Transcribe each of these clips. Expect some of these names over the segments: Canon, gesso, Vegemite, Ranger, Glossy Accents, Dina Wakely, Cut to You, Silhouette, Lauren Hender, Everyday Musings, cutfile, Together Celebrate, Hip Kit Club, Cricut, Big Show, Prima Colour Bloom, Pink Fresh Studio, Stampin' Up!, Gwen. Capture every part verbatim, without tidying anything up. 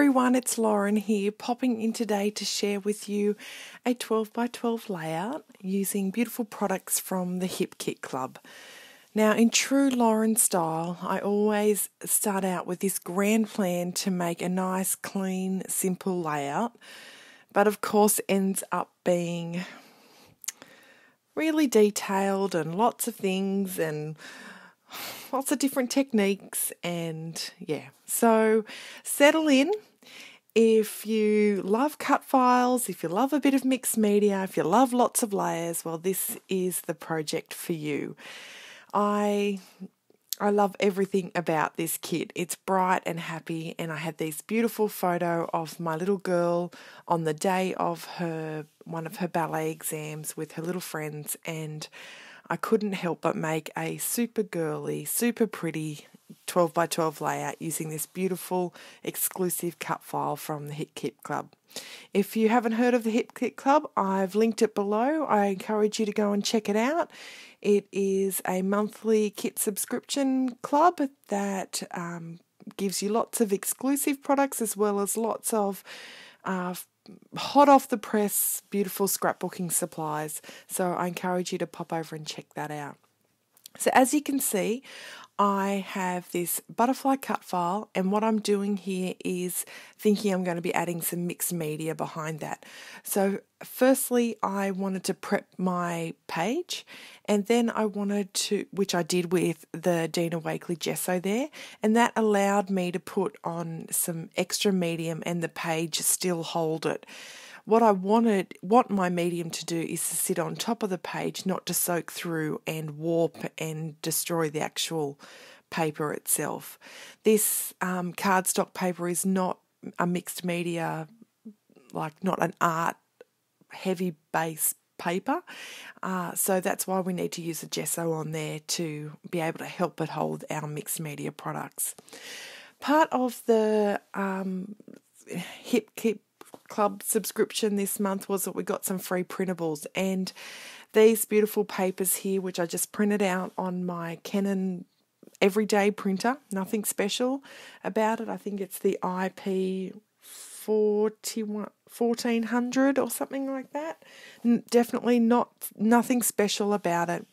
everyone, it's Lauren here, popping in today to share with you a twelve by twelve layout using beautiful products from the Hip Kit Club. Now, in true Lauren style, I always start out with this grand plan to make a nice, clean, simple layout, but of course ends up being really detailed and lots of things and lots of different techniques, and yeah, so settle in. If you love cut files, if you love a bit of mixed media, if you love lots of layers, well, this is the project for you. I I love everything about this kit. It's bright and happy, and I had this beautiful photo of my little girl on the day of her one of her ballet exams with her little friends, and I couldn't help but make a super girly, super pretty twelve by twelve layout using this beautiful exclusive cut file from the Hip Kit Club. If you haven't heard of the Hip Kit Club, I've linked it below. I encourage you to go and check it out. It is a monthly kit subscription club that um, gives you lots of exclusive products as well as lots of uh, hot off the press, beautiful scrapbooking supplies. So I encourage you to pop over and check that out. So as you can see, I have this butterfly cut file, and what I'm doing here is thinking I'm going to be adding some mixed media behind that. So firstly, I wanted to prep my page, and then I wanted to, which I did with the Dina Wakely gesso there, and that allowed me to put on some extra medium and the page still hold it. What I wanted, what my medium to do is to sit on top of the page, not to soak through and warp and destroy the actual paper itself. This um, cardstock paper is not a mixed media, like not an art heavy base paper. Uh, so that's why we need to use a gesso on there to be able to help it hold our mixed media products. Part of the um, Hip Kit Club subscription this month was that we got some free printables, and these beautiful papers here, which I just printed out on my Canon everyday printer, nothing special about it. I think it's the I P fourteen hundred or something like that. N definitely not nothing special about it.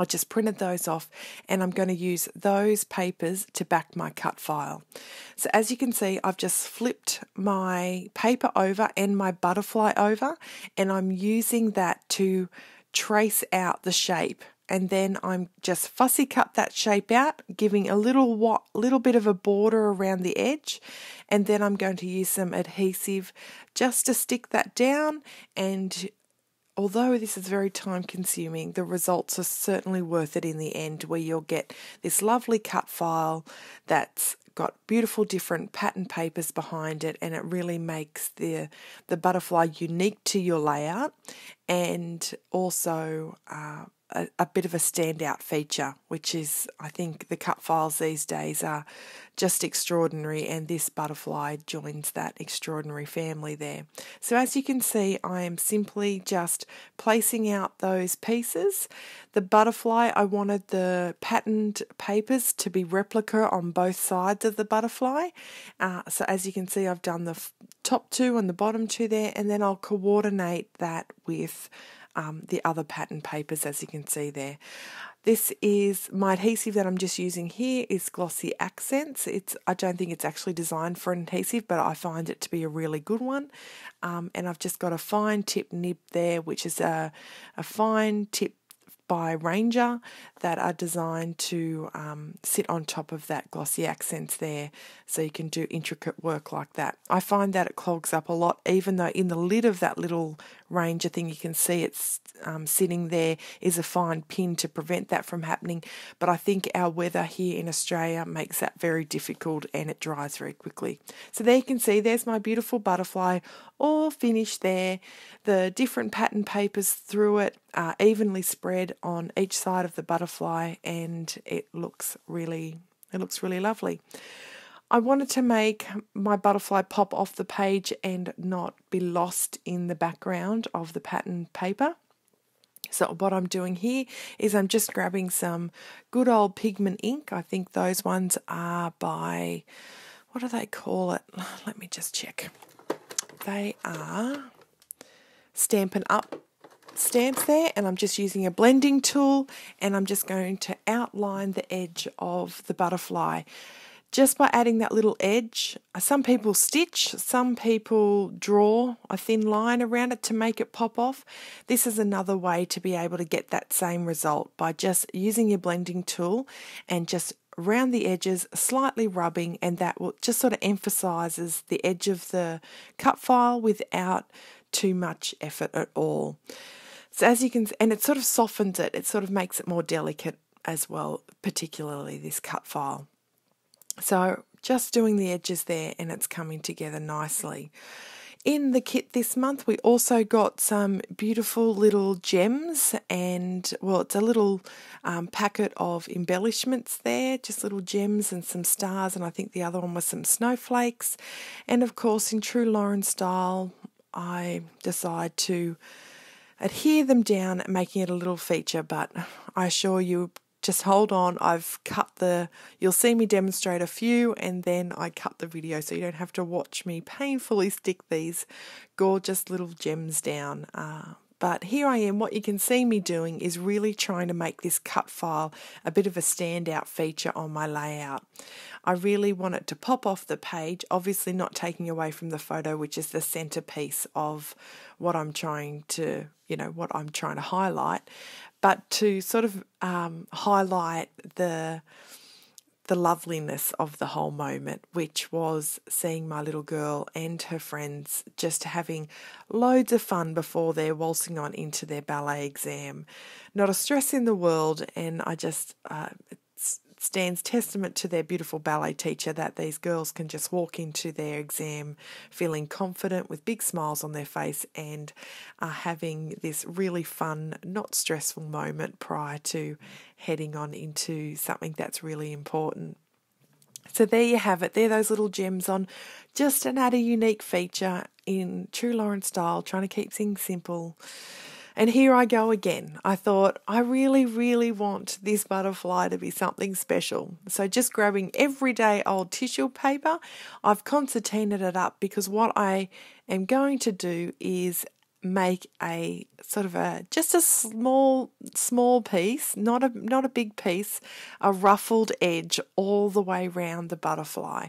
I just printed those off, and I'm going to use those papers to back my cut file. So as you can see, I've just flipped my paper over and my butterfly over, and I'm using that to trace out the shape, and then I'm just fussy cut that shape out, giving a little what little bit of a border around the edge, and then I'm going to use some adhesive just to stick that down. And although this is very time consuming, the results are certainly worth it in the end, where you'll get this lovely cut file that's got beautiful different pattern papers behind it, and it really makes the, the butterfly unique to your layout, and also uh, a, a bit of a standout feature, which is, I think the cut files these days are just extraordinary, and this butterfly joins that extraordinary family there. So as you can see, I am simply just placing out those pieces. The butterfly, I wanted the patterned papers to be replica on both sides of the butterfly. Uh, so as you can see, I've done the top two and the bottom two there, and then I'll coordinate that with um, the other pattern papers, as you can see there. This is my adhesive that I'm just using here is Glossy Accents. It's I don't think it's actually designed for an adhesive, but I find it to be a really good one. Um, and I've just got a fine tip nib there, which is a, a fine tip by Ranger that are designed to um, sit on top of that Glossy Accents there, so you can do intricate work like that. I find that it clogs up a lot, even though in the lid of that little Ranger thing you can see it's Um, sitting there is a fine pin to prevent that from happening, but I think our weather here in Australia makes that very difficult, and it dries very quickly. So there you can see, there's my beautiful butterfly all finished there, the different pattern papers through it are evenly spread on each side of the butterfly, and it looks really it looks really lovely. I wanted to make my butterfly pop off the page and not be lost in the background of the pattern paper. So what I'm doing here is I'm just grabbing some good old pigment ink. I think those ones are by what do they call it? Let me just check. They are Stampin' Up! Stamps there, and I'm just using a blending tool, and I'm just going to outline the edge of the butterfly just by adding that little edge. Some people stitch, some people draw a thin line around it to make it pop off. This is another way to be able to get that same result by just using your blending tool and just round the edges, slightly rubbing, and that will just sort of emphasizes the edge of the cut file without too much effort at all. So as you can see, and it sort of softens it, it sort of makes it more delicate as well, particularly this cut file. So just doing the edges there, and it's coming together nicely. In the kit this month, we also got some beautiful little gems, and well, it's a little um, packet of embellishments there, just little gems and some stars, and I think the other one was some snowflakes. And of course, in true Lauren style, I decide to adhere them down, making it a little feature, but I assure you, just hold on, I've cut the, you'll see me demonstrate a few and then I cut the video so you don't have to watch me painfully stick these gorgeous little gems down. Uh, but here I am, what you can see me doing is really trying to make this cut file a bit of a standout feature on my layout. I really want it to pop off the page, obviously not taking away from the photo, which is the centerpiece of what I'm trying to, you know, what I'm trying to highlight. But to sort of um, highlight the the loveliness of the whole moment, which was seeing my little girl and her friends just having loads of fun before they're waltzing on into their ballet exam. Not a stress in the world, and I just uh, it stands testament to their beautiful ballet teacher that these girls can just walk into their exam feeling confident with big smiles on their face and are having this really fun, not stressful moment prior to heading on into something that's really important. So there you have it. They're those little gems on just another unique feature in true Lauren style, trying to keep things simple. And here I go again. I thought, I really, really want this butterfly to be something special. So just grabbing everyday old tissue paper, I've concertinaed it up because what I am going to do is make a sort of a just a small small piece, not a not a big piece, a ruffled edge all the way round the butterfly.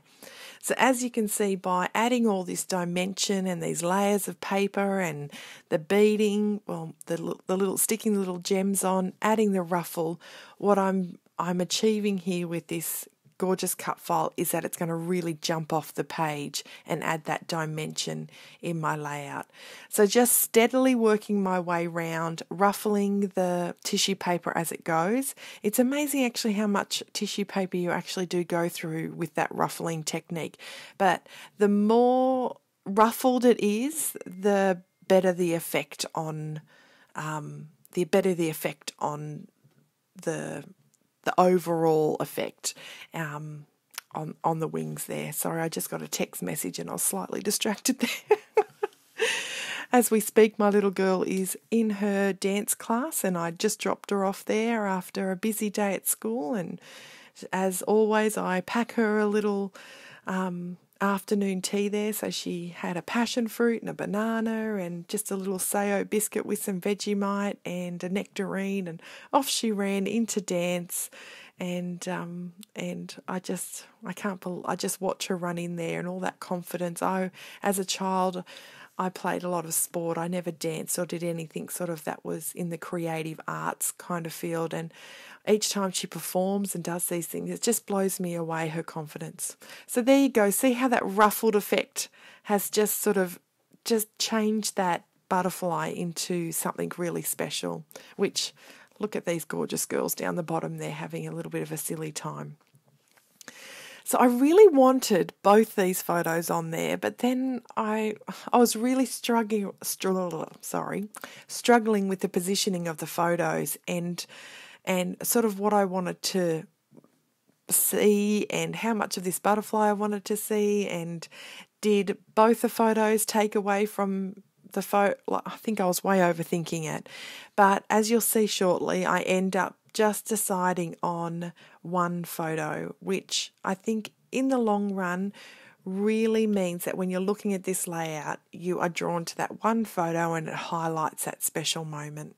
So as you can see, by adding all this dimension and these layers of paper and the beading, well, the the little sticking little gems on, adding the ruffle, what I'm I'm achieving here with this gorgeous cut file is that it's going to really jump off the page and add that dimension in my layout. So just steadily working my way round, ruffling the tissue paper as it goes. It's amazing actually how much tissue paper you actually do go through with that ruffling technique. But the more ruffled it is, the better the effect on um, the better the effect on the the overall effect um, on, on the wings there. Sorry, I just got a text message and I was slightly distracted there. As we speak, my little girl is in her dance class and I just dropped her off there after a busy day at school, and as always I pack her a little um, afternoon tea there. So she had a passion fruit and a banana and just a little sayo biscuit with some Vegemite and a nectarine, and off she ran into dance. And um and I just I can't believe, I just watch her run in there and all that confidence. I as a child I played a lot of sport. I never danced or did anything sort of that was in the creative arts kind of field. And each time she performs and does these things, it just blows me away, her confidence. So there you go. See how that ruffled effect has just sort of just changed that butterfly into something really special, which look at these gorgeous girls down the bottom. They're having a little bit of a silly time. So I really wanted both these photos on there, but then I I was really struggling, struggle, sorry, struggling with the positioning of the photos and and sort of what I wanted to see and how much of this butterfly I wanted to see, and did both the photos take away from the photo? I think I was way overthinking it. But as you'll see shortly, I end up just deciding on one photo, which I think in the long run really means that when you're looking at this layout, you are drawn to that one photo and it highlights that special moment.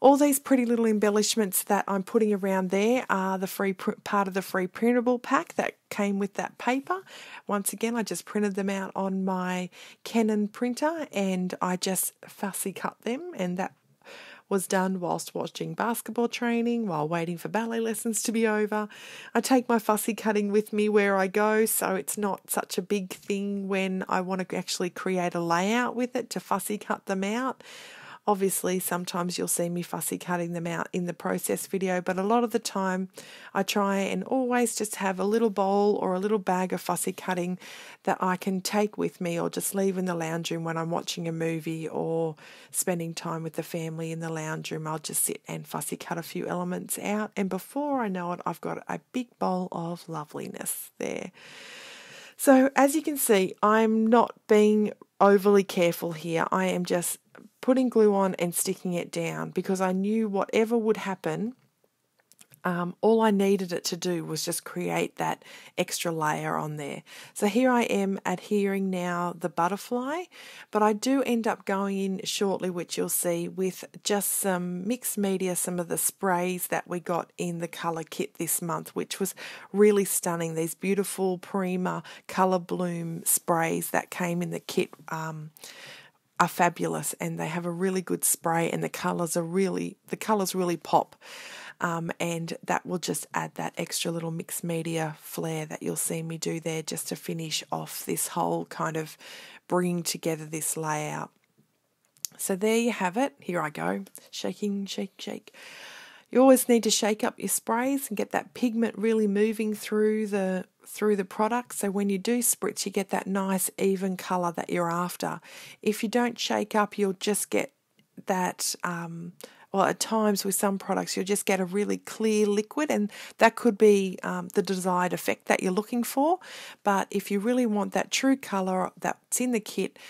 All these pretty little embellishments that I'm putting around there are the free part of the free printable pack that came with that paper. Once again, I just printed them out on my Canon printer and I just fussy cut them, and that was done whilst watching basketball training, while waiting for ballet lessons to be over. I take my fussy cutting with me where I go, so it's not such a big thing when I want to actually create a layout with it to fussy cut them out. Obviously, sometimes you'll see me fussy cutting them out in the process video, but a lot of the time I try and always just have a little bowl or a little bag of fussy cutting that I can take with me or just leave in the lounge room when I'm watching a movie or spending time with the family in the lounge room. I'll just sit and fussy cut a few elements out, and before I know it, I've got a big bowl of loveliness there. So as you can see, I'm not being overly careful here. I am just putting glue on and sticking it down because I knew whatever would happen, um, all I needed it to do was just create that extra layer on there. So here I am adhering now the butterfly, but I do end up going in shortly, which you'll see, with just some mixed media, some of the sprays that we got in the colour kit this month, which was really stunning. These beautiful Prima Colour Bloom sprays that came in the kit um, are fabulous, and they have a really good spray, and the colors are really the colors really pop, um, and that will just add that extra little mixed media flair that you'll see me do there, just to finish off this whole kind of bringing together this layout. So there you have it. Here I go, shaking, shake, shake. You always need to shake up your sprays and get that pigment really moving through the through the product, so when you do spritz you get that nice even colour that you're after. If you don't shake up, you'll just get that, um, well, at times with some products you'll just get a really clear liquid, and that could be um, the desired effect that you're looking for. But if you really want that true colour that's in the kit,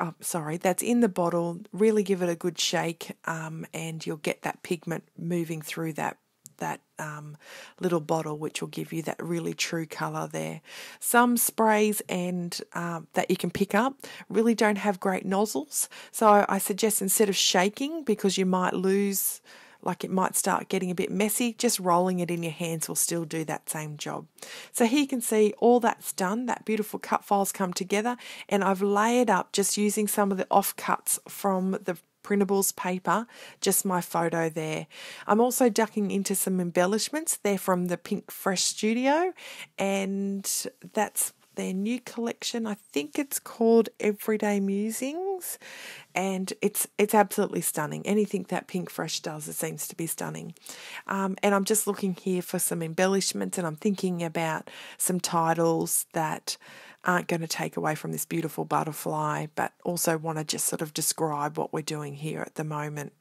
I'm sorry, that's in the bottle, really give it a good shake, um, and you'll get that pigment moving through that that um, little bottle, which will give you that really true colour there. Some sprays and um, that you can pick up really don't have great nozzles, so I suggest instead of shaking, because you might lose, like it might start getting a bit messy, just rolling it in your hands will still do that same job. So here you can see all that's done, that beautiful cut file's come together, and I've layered up just using some of the off cuts from the printables paper, just my photo there. I'm also ducking into some embellishments. They're from the Pink Fresh Studio, and that's their new collection. I think it's called Everyday Musings, and it's it's absolutely stunning. Anything that Pink Fresh does, it seems to be stunning. Um, and I'm just looking here for some embellishments, and I'm thinking about some titles that aren't going to take away from this beautiful butterfly, but also want to just sort of describe what we're doing here at the moment.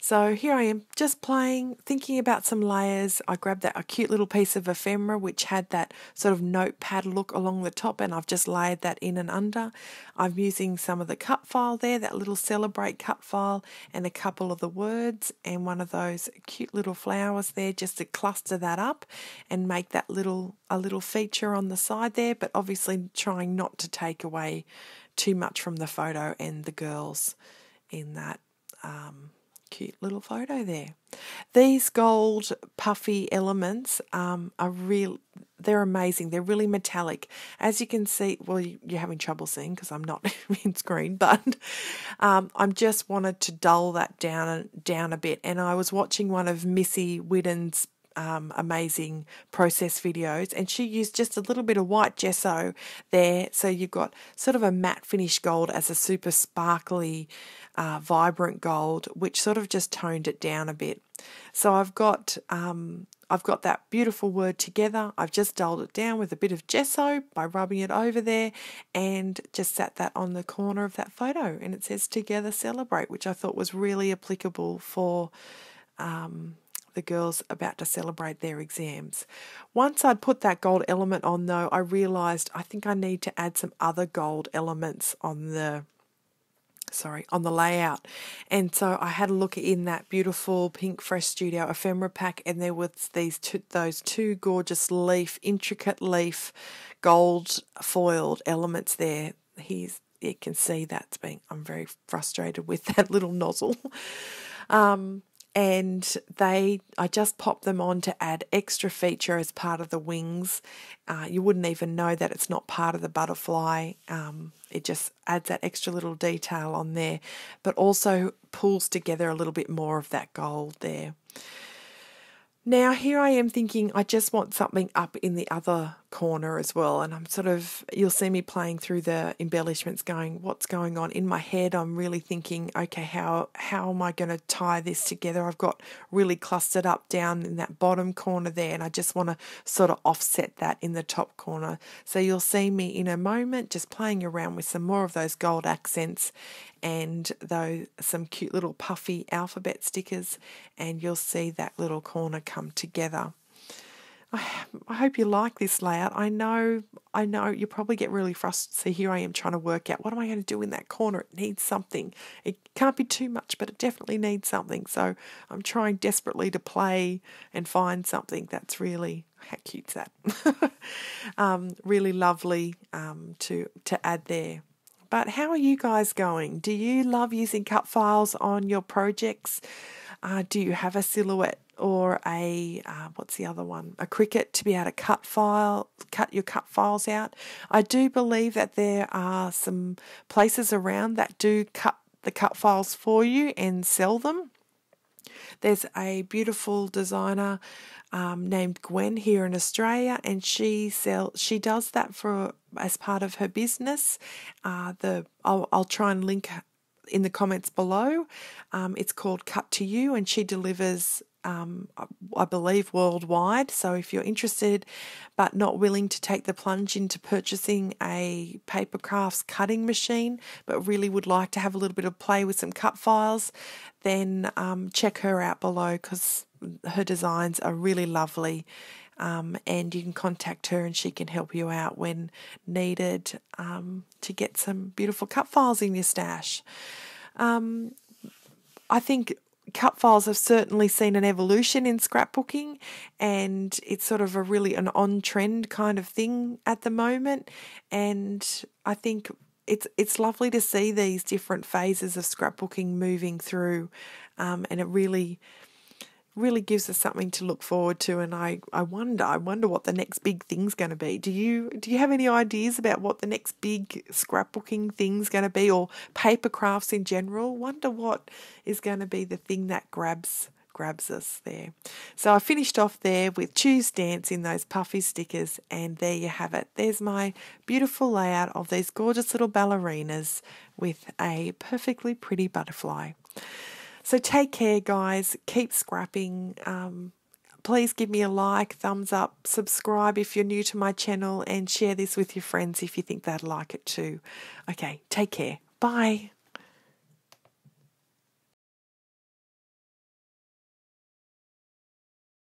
So here I am, just playing, thinking about some layers. I grabbed that a cute little piece of ephemera which had that sort of notepad look along the top, and I've just layered that in and under. I'm using some of the cut file there, that little celebrate cut file, and a couple of the words and one of those cute little flowers there, just to cluster that up and make that little a little feature on the side there, but obviously trying not to take away too much from the photo and the girls in that um cute little photo there. These gold puffy elements um, are real, they're amazing, they're really metallic. As you can see, well, you're having trouble seeing because I'm not in screen, but um, I'm just wanted to dull that down, down a bit, and I was watching one of Missy Whitten's Um, amazing process videos, and she used just a little bit of white gesso there, so you've got sort of a matte finish gold as a super sparkly uh, vibrant gold, which sort of just toned it down a bit. So I've got um, I've got that beautiful word together. I've just dulled it down with a bit of gesso by rubbing it over there, and just sat that on the corner of that photo, and it says together celebrate, which I thought was really applicable for um, the girls about to celebrate their exams. Once I'd put that gold element on though, I realised I think I need to add some other gold elements on the sorry, on the layout. And so I had a look in that beautiful Pink Fresh Studio ephemera pack, and there was these two, those two gorgeous leaf, intricate leaf, gold foiled elements there. Here's, you can see that's being, I'm very frustrated with that little nozzle. Um, And they, I just popped them on to add extra feature as part of the wings. Uh, you wouldn't even know that it's not part of the butterfly. Um, it just adds that extra little detail on there, but also pulls together a little bit more of that gold there. Now here I am thinking I just want something up in the other corner as well, and I'm sort of, you'll see me playing through the embellishments going, what's going on? In my head I'm really thinking, okay, how, how am I going to tie this together? I've got really clustered up down in that bottom corner there, and I just want to sort of offset that in the top corner. So you'll see me in a moment just playing around with some more of those gold accents and those, some cute little puffy alphabet stickers, and you'll see that little corner come together. I, I hope you like this layout. I know, I know you probably get really frustrated. So here I am trying to work out, what am I going to do in that corner? It needs something. It can't be too much, but it definitely needs something. So I'm trying desperately to play and find something that's really, how cute's that? um, really lovely um, to, to add there. But how are you guys going? Do you love using cut files on your projects? Uh, do you have a Silhouette or a, uh, what's the other one? A Cricut to be able to cut file, cut your cut files out? I do believe that there are some places around that do cut the cut files for you and sell them. There's a beautiful designer um, named Gwen here in Australia, and she sell she does that for as part of her business. Uh, the I'll, I'll try and link in the comments below. Um, it's called Cut to You, and she delivers, Um, I believe, worldwide. So if you're interested but not willing to take the plunge into purchasing a paper crafts cutting machine but really would like to have a little bit of play with some cut files, then um, check her out below, because her designs are really lovely, um, and you can contact her and she can help you out when needed um, to get some beautiful cut files in your stash. Um, I think cut files have certainly seen an evolution in scrapbooking, and it's sort of a really an on-trend kind of thing at the moment, and I think it's it's lovely to see these different phases of scrapbooking moving through, um, and it really really gives us something to look forward to. And I, I wonder I wonder what the next big thing's going to be. Do you do you have any ideas about what the next big scrapbooking thing's going to be, or paper crafts in general? Wonder what is going to be the thing that grabs grabs us there. So I finished off there with Choose Dance in those puffy stickers, and there you have it. There's my beautiful layout of these gorgeous little ballerinas with a perfectly pretty butterfly. So take care, guys. Keep scrapping. Um, please give me a like, thumbs up, subscribe if you're new to my channel, and share this with your friends if you think they'd like it too. Okay, take care. Bye.